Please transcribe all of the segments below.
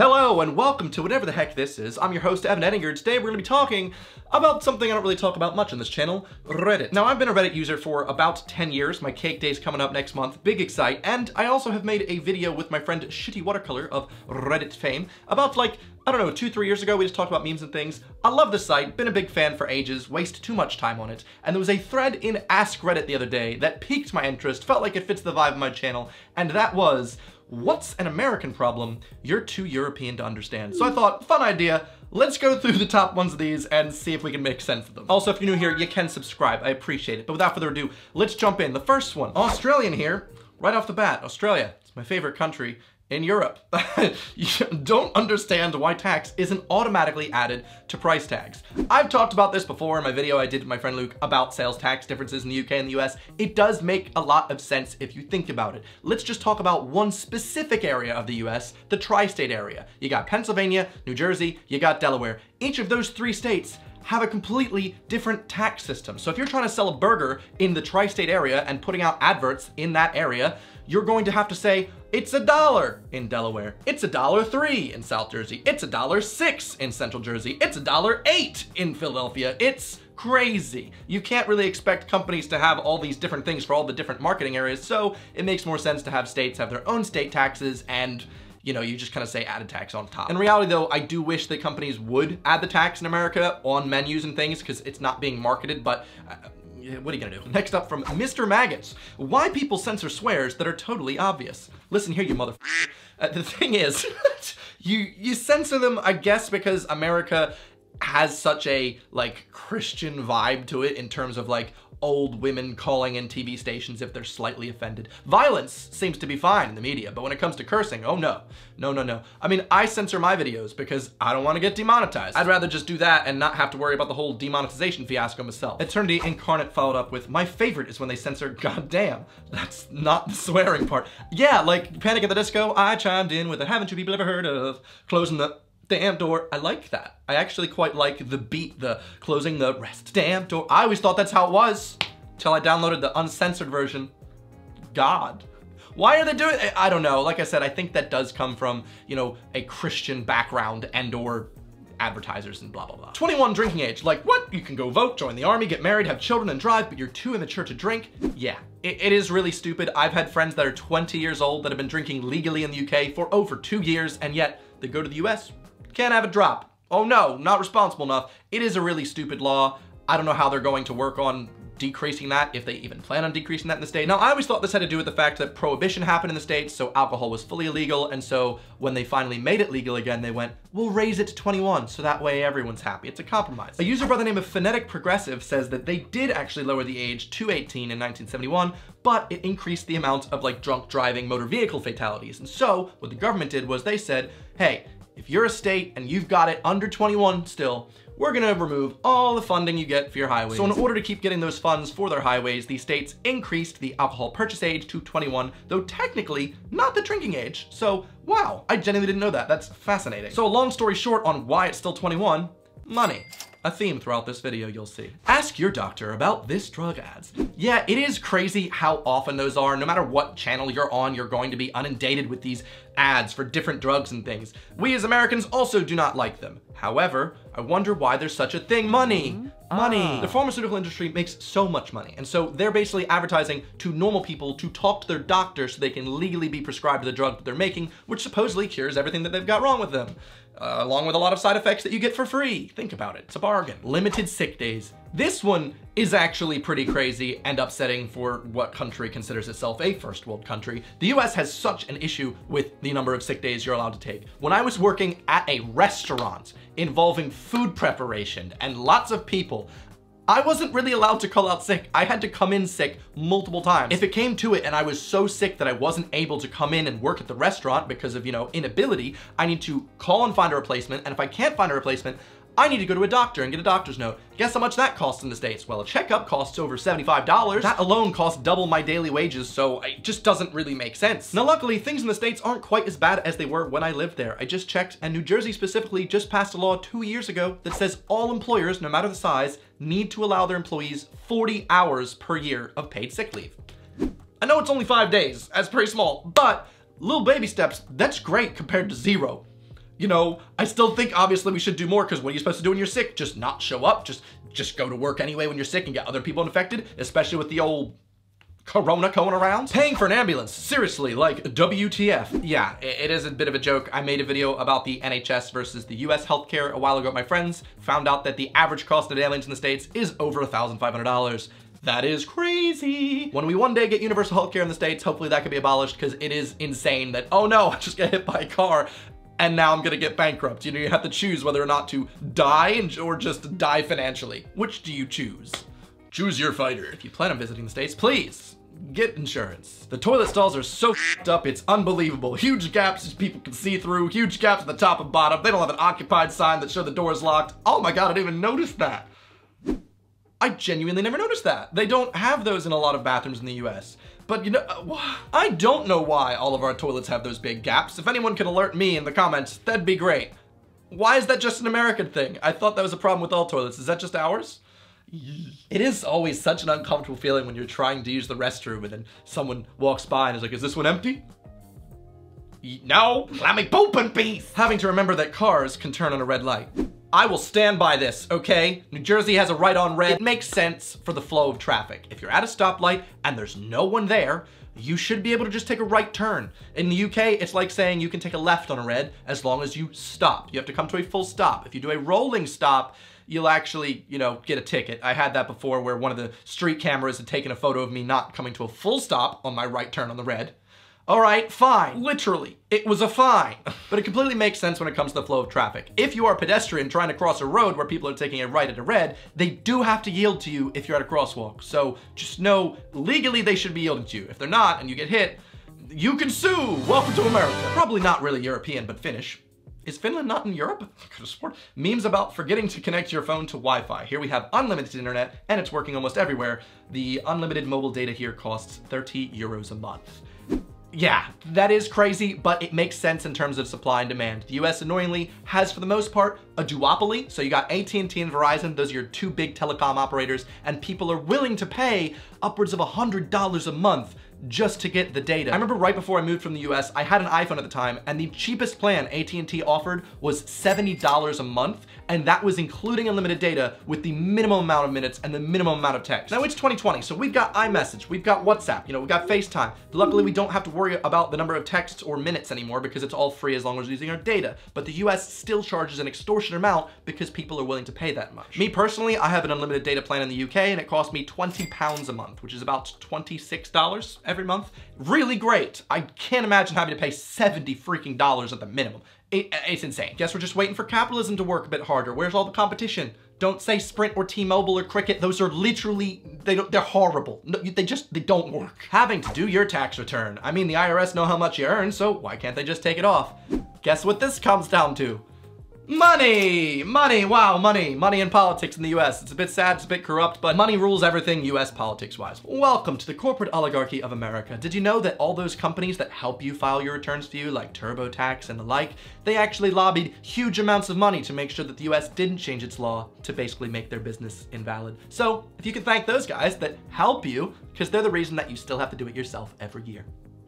Hello and welcome to whatever the heck this is. I'm your host, Evan Edinger. Today we're going to be talking about something I don't really talk about much on this channel, Reddit. Now I've been a Reddit user for about 10 years. My cake day's coming up next month, big excite. And I also have made a video with my friend Shitty Watercolor of Reddit fame about, like, I don't know, 2-3 years ago. We just talked about memes and things. I love this site, been a big fan for ages, waste too much time on it. And there was a thread in AskReddit the other day that piqued my interest, felt like it fits the vibe of my channel. And that was, what's an American problem you're too European to understand? So I thought, fun idea, let's go through the top ones of these and see if we can make sense of them. Also, if you're new here, you can subscribe, I appreciate it. But without further ado, let's jump in. The first one, Australian here, right off the bat. Australia, it's my favorite country in Europe. You don't understand why tax isn't automatically added to price tags. I've talked about this before in my video I did with my friend Luke about sales tax differences in the UK and the US. It does make a lot of sense if you think about it. Let's just talk about one specific area of the US, the tri-state area. You got Pennsylvania, New Jersey, you got Delaware. Each of those three states have a completely different tax system. So if you're trying to sell a burger in the tri-state area and putting out adverts in that area, you're going to have to say, it's $1 in Delaware. It's $1.03 in South Jersey. It's $1.06 in Central Jersey. It's $1.08 in Philadelphia. It's crazy. You can't really expect companies to have all these different things for all the different marketing areas. So it makes more sense to have states have their own state taxes, and you know, you just kind of say add a tax on top. In reality though, I do wish that companies would add the tax in America on menus and things because it's not being marketed, but what are you gonna do? Next up from Mr. Maggots. Why people censor swears that are totally obvious. Listen here, you mother. The thing is, you censor them, I guess, because America has such a, like, Christian vibe to it in terms of, like, old women calling in TV stations if they're slightly offended. Violence seems to be fine in the media, but when it comes to cursing, oh no. No, no, no. I mean, I censor my videos because I don't want to get demonetized. I'd rather just do that and not have to worry about the whole demonetization fiasco myself. Eternity Incarnate followed up with, my favorite is when they censor goddamn. That's not the swearing part. Yeah, like Panic at the Disco, I chimed in with a haven't you people ever heard of, closing the damn door. I like that. I actually quite like the beat, the closing the rest damn door. I always thought that's how it was till I downloaded the uncensored version. God, why are they doing it? I don't know. Like I said, I think that does come from, you know, a Christian background and or advertisers and blah, blah, blah. 21 drinking age, like what? You can go vote, join the army, get married, have children and drive, but you're too immature to drink. Yeah. It is really stupid. I've had friends that are 20 years old that have been drinking legally in the UK for over 2 years, and yet they go to the US, can't have a drop. Oh no, not responsible enough. It is a really stupid law. I don't know how they're going to work on decreasing that, if they even plan on decreasing that in the state. Now, I always thought this had to do with the fact that prohibition happened in the States, so alcohol was fully illegal, and so when they finally made it legal again, they went, we'll raise it to 21, so that way everyone's happy. It's a compromise. A user by the name of Phonetic Progressive says that they did actually lower the age to 18 in 1971, but it increased the amount of, like, drunk driving motor vehicle fatalities. And so what the government did was they said, hey, if you're a state and you've got it under 21 still, we're gonna remove all the funding you get for your highways. So in order to keep getting those funds for their highways, the states increased the alcohol purchase age to 21, though technically not the drinking age. So wow, I genuinely didn't know that. That's fascinating. So long story short on why it's still 21, money. A theme throughout this video, you'll see. Ask your doctor about this drug ads. Yeah, it is crazy how often those are. No matter what channel you're on, you're going to be inundated with these ads for different drugs and things. We as Americans also do not like them. However, I wonder why there's such a thing. Money. Money. The pharmaceutical industry makes so much money, and so they're basically advertising to normal people to talk to their doctor so they can legally be prescribed the drug that they're making, which supposedly cures everything that they've got wrong with them, along with a lot of side effects that you get for free. Think about it, it's a bargain. Limited sick days. This one is actually pretty crazy and upsetting for what country considers itself a first world country. The US has such an issue with the number of sick days you're allowed to take. When I was working at a restaurant involving food preparation and lots of people, I wasn't really allowed to call out sick. I had to come in sick multiple times. If it came to it and I was so sick that I wasn't able to come in and work at the restaurant because of, you know, inability, I need to call and find a replacement. And if I can't find a replacement, I need to go to a doctor and get a doctor's note. Guess how much that costs in the States? Well, a checkup costs over $75. That alone costs double my daily wages, so it just doesn't really make sense. Now, luckily, things in the States aren't quite as bad as they were when I lived there. I just checked, and New Jersey specifically just passed a law 2 years ago that says all employers, no matter the size, need to allow their employees 40 hours per year of paid sick leave. I know it's only 5 days, that's pretty small, but little baby steps, that's great compared to zero. you know, I still think obviously we should do more, because what are you supposed to do when you're sick? Just not show up, just go to work anyway when you're sick and get other people infected, especially with the old corona going around. Paying for an ambulance, seriously, like WTF. Yeah, it is a bit of a joke. I made a video about the NHS versus the US healthcare a while ago with my friends, found out that the average cost of an ambulance in the States is over $1,500. That is crazy. When we one day get universal healthcare in the States, hopefully that could be abolished, because it is insane that, oh no, I just got hit by a car and now I'm gonna get bankrupt. You know, you have to choose whether or not to die or just die financially. Which do you choose? Choose your fighter. If you plan on visiting the States, please get insurance. The toilet stalls are so f***ed up, it's unbelievable. Huge gaps people can see through, huge gaps at the top and bottom. They don't have an occupied sign that shows the door is locked. Oh my God, I didn't even notice that. I genuinely never noticed that. They don't have those in a lot of bathrooms in the US. But you know, I don't know why all of our toilets have those big gaps. If anyone can alert me in the comments, that'd be great. Why is that just an American thing? I thought that was a problem with all toilets. Is that just ours? It is always such an uncomfortable feeling when you're trying to use the restroom and then someone walks by and is like, is this one empty? No, let me poop in peace. Having to remember that cars can turn on a red light. I will stand by this, okay? New Jersey has a right on red. It makes sense for the flow of traffic. If you're at a stoplight and there's no one there, you should be able to just take a right turn. In the UK, it's like saying you can take a left on a red as long as you stop. You have to come to a full stop. If you do a rolling stop, you'll actually, you know, get a ticket. I had that before where one of the street cameras had taken a photo of me not coming to a full stop on my right turn on the red. All right, fine. Literally, it was a fine. But it completely makes sense when it comes to the flow of traffic. If you are a pedestrian trying to cross a road where people are taking a right at a red, they do have to yield to you if you're at a crosswalk. So just know, legally they should be yielding to you. If they're not and you get hit, you can sue. Welcome to America. Probably not really European, but Finnish. Is Finland not in Europe? I could have sworn. Memes about forgetting to connect your phone to Wi-Fi. Here we have unlimited internet and it's working almost everywhere. The unlimited mobile data here costs 30 euros a month. Yeah, that is crazy, but it makes sense in terms of supply and demand. The US annoyingly has, for the most part, a duopoly. So you got AT&T and Verizon, those are your two big telecom operators, and people are willing to pay upwards of $100 a month just to get the data. I remember right before I moved from the US, I had an iPhone at the time, and the cheapest plan AT&T offered was $70 a month, and that was including unlimited data with the minimum amount of minutes and the minimum amount of text. Now it's 2020, so we've got iMessage, we've got WhatsApp, you know, we've got FaceTime. Luckily, we don't have to worry about the number of texts or minutes anymore because it's all free as long as we're using our data. But the US still charges an extortionate amount because people are willing to pay that much. Me personally, I have an unlimited data plan in the UK, and it cost me £20 a month, which is about $26. Every month. Really great. I can't imagine having to pay $70 freaking at the minimum. It's insane. Guess we're just waiting for capitalism to work a bit harder. Where's all the competition? Don't say Sprint or T-Mobile or Cricket. Those are literally, they're horrible. No, they don't work. Having to do your tax return. I mean, the IRS know how much you earn, so why can't they just take it off? Guess what this comes down to? Money! Money, wow, money. Money in politics in the US. It's a bit sad, it's a bit corrupt, but money rules everything US politics-wise. Welcome to the corporate oligarchy of America. Did you know that all those companies that help you file your returns for you, like TurboTax and the like, they actually lobbied huge amounts of money to make sure that the US didn't change its law to basically make their business invalid. So, if you can thank those guys that help you, because they're the reason that you still have to do it yourself every year.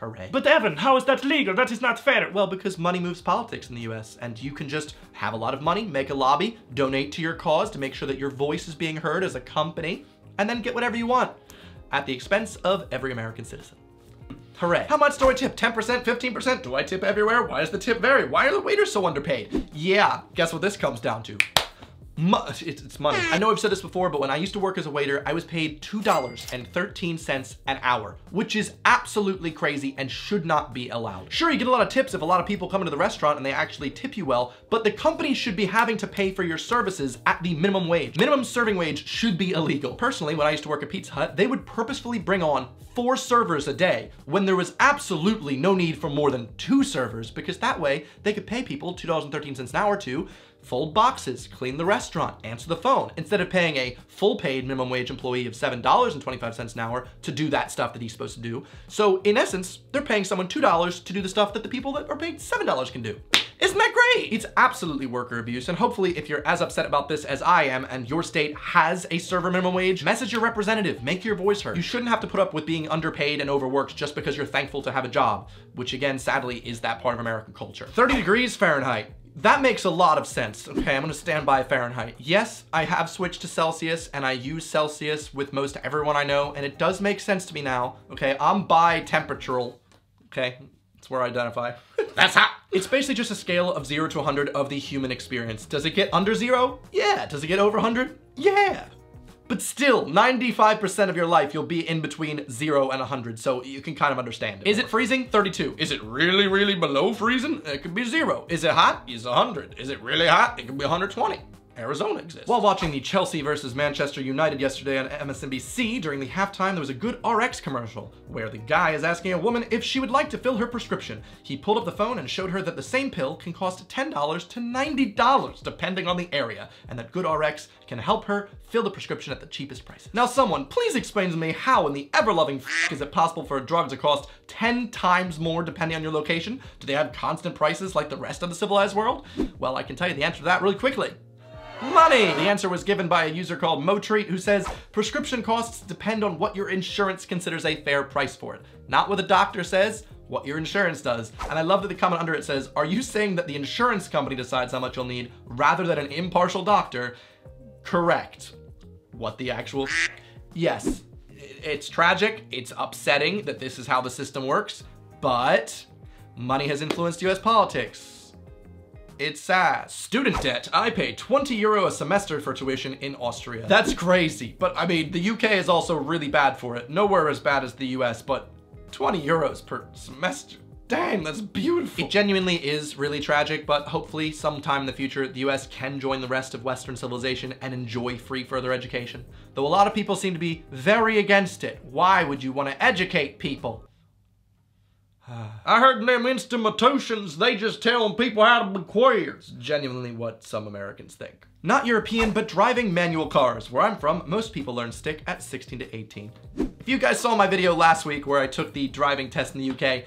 Hooray. But Evan, how is that legal? That is not fair. Well, because money moves politics in the US, and you can just have a lot of money, make a lobby, donate to your cause to make sure that your voice is being heard as a company, and then get whatever you want at the expense of every American citizen. Hooray. How much do I tip? 10%, 15%? Do I tip everywhere? Why does the tip vary? Why are the waiters so underpaid? Yeah, guess what this comes down to? It's money. I know I've said this before, but when I used to work as a waiter, I was paid $2.13 an hour, which is absolutely crazy and should not be allowed. Sure, you get a lot of tips if a lot of people come into the restaurant and they actually tip you well, but the company should be having to pay for your services at the minimum wage. Minimum serving wage should be illegal. Personally, when I used to work at Pizza Hut, they would purposefully bring on 4 servers a day when there was absolutely no need for more than 2 servers, because that way they could pay people $2.13 an hour to fold boxes, clean the restaurant, answer the phone, instead of paying a full paid minimum wage employee of $7.25 an hour to do that stuff that he's supposed to do. So in essence, they're paying someone $2 to do the stuff that the people that are paid $7 can do. Isn't that great? It's absolutely worker abuse, and hopefully if you're as upset about this as I am and your state has a server minimum wage, message your representative, make your voice heard. You shouldn't have to put up with being underpaid and overworked just because you're thankful to have a job, which again, sadly, is that part of American culture. 30 degrees Fahrenheit. That makes a lot of sense. Okay, I'm gonna stand by Fahrenheit. Yes, I have switched to Celsius and I use Celsius with most everyone I know, and it does make sense to me now. Okay, I'm bi temperatural. Okay, that's where I identify. That's hot. It's basically just a scale of 0 to 100 of the human experience. Does it get under 0? Yeah. Does it get over 100? Yeah. But still, 95% of your life, you'll be in between 0 and 100, so you can kind of understand it. Is it freezing? 32. Is it really, really below freezing? It could be 0. Is it hot? It's 100. Is it really hot? It could be 120. Arizona exists. While watching the Chelsea versus Manchester United yesterday on MSNBC, during the halftime, there was a GoodRx commercial where the guy is asking a woman if she would like to fill her prescription. He pulled up the phone and showed her that the same pill can cost $10 to $90 depending on the area, and that GoodRx can help her fill the prescription at the cheapest price. Now someone, please explain to me how in the ever-loving f*** is it possible for a drug to cost 10 times more depending on your location? Do they have constant prices like the rest of the civilized world? Well, I can tell you the answer to that really quickly. Money! The answer was given by a user called MoTreat, who says, prescription costs depend on what your insurance considers a fair price for it. Not what the doctor says, what your insurance does. And I love that the comment under it says, are you saying that the insurance company decides how much you'll need rather than an impartial doctor? Correct. What the actual? Yes, it's tragic, it's upsetting that this is how the system works, but money has influenced US politics. It's sad. Student debt. I pay 20 euro a semester for tuition in Austria. That's crazy. But I mean, the UK is also really bad for it. Nowhere as bad as the US, but 20 euros per semester. Damn, that's beautiful. It genuinely is really tragic, but hopefully sometime in the future, the US can join the rest of Western civilization and enjoy free further education. Though a lot of people seem to be very against it. Why would you want to educate people? I heard them instomaticians, they just telling people how to be queer. It's genuinely what some Americans think. Not European, but driving manual cars. Where I'm from, most people learn stick at 16 to 18. If you guys saw my video last week where I took the driving test in the UK,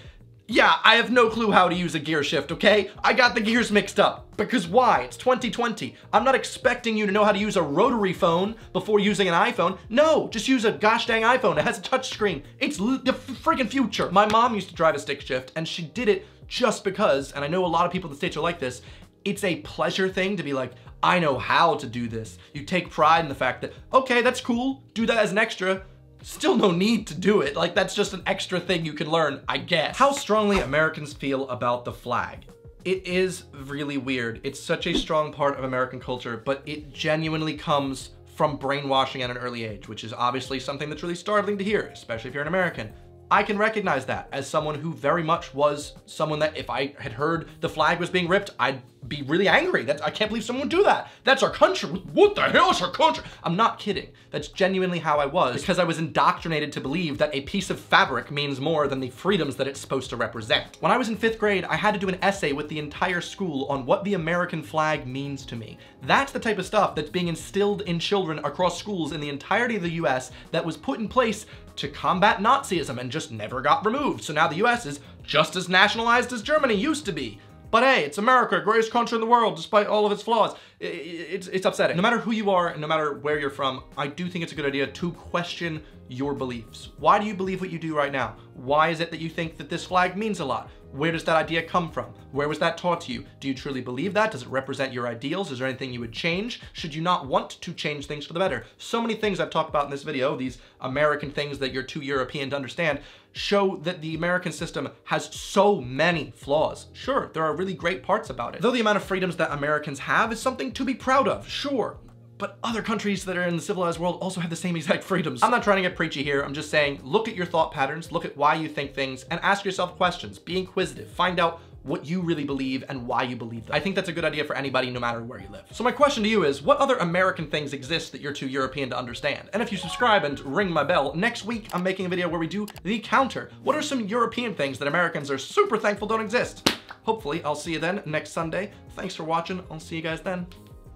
yeah, I have no clue how to use a gear shift, okay? I got the gears mixed up. Because why? It's 2020. I'm not expecting you to know how to use a rotary phone before using an iPhone. No, just use a gosh dang iPhone. It has a touchscreen. It's the freaking future. My mom used to drive a stick shift, and she did it just because, and I know a lot of people in the States are like this, it's a pleasure thing to be like, I know how to do this. You take pride in the fact that, okay, that's cool. Do that as an extra. Still no need to do it. Like, that's just an extra thing you can learn, I guess. How strongly Americans feel about the flag. It is really weird. It's such a strong part of American culture, but it genuinely comes from brainwashing at an early age, which is obviously something that's really startling to hear, especially if you're an American. I can recognize that as someone who very much was someone that if I had heard the flag was being ripped, I'd be really angry. That I can't believe someone would do that. That's our country. What the hell is our country? I'm not kidding. That's genuinely how I was, because I was indoctrinated to believe that a piece of fabric means more than the freedoms that it's supposed to represent. When I was in 5th grade, I had to do an essay with the entire school on what the American flag means to me. That's the type of stuff that's being instilled in children across schools in the entirety of the US that was put in place to combat Nazism and just never got removed. So now the US is just as nationalized as Germany used to be. But hey, it's America, greatest country in the world, despite all of its flaws. It's upsetting. No matter who you are and no matter where you're from, I do think it's a good idea to question your beliefs. Why do you believe what you do right now? Why is it that you think that this flag means a lot? Where does that idea come from? Where was that taught to you? Do you truly believe that? Does it represent your ideals? Is there anything you would change? Should you not want to change things for the better? So many things I've talked about in this video, these American things that you're too European to understand, show that the American system has so many flaws. Sure, there are really great parts about it. Though the amount of freedoms that Americans have is something to be proud of, sure. But other countries that are in the civilized world also have the same exact freedoms. I'm not trying to get preachy here. I'm just saying, look at your thought patterns, look at why you think things, and ask yourself questions. Be inquisitive. Find out what you really believe and why you believe that. I think that's a good idea for anybody, no matter where you live. So my question to you is, what other American things exist that you're too European to understand? And if you subscribe and ring my bell, next week I'm making a video where we do the counter. What are some European things that Americans are super thankful don't exist? Hopefully, I'll see you then next Sunday. Thanks for watching. I'll see you guys then.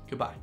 Goodbye.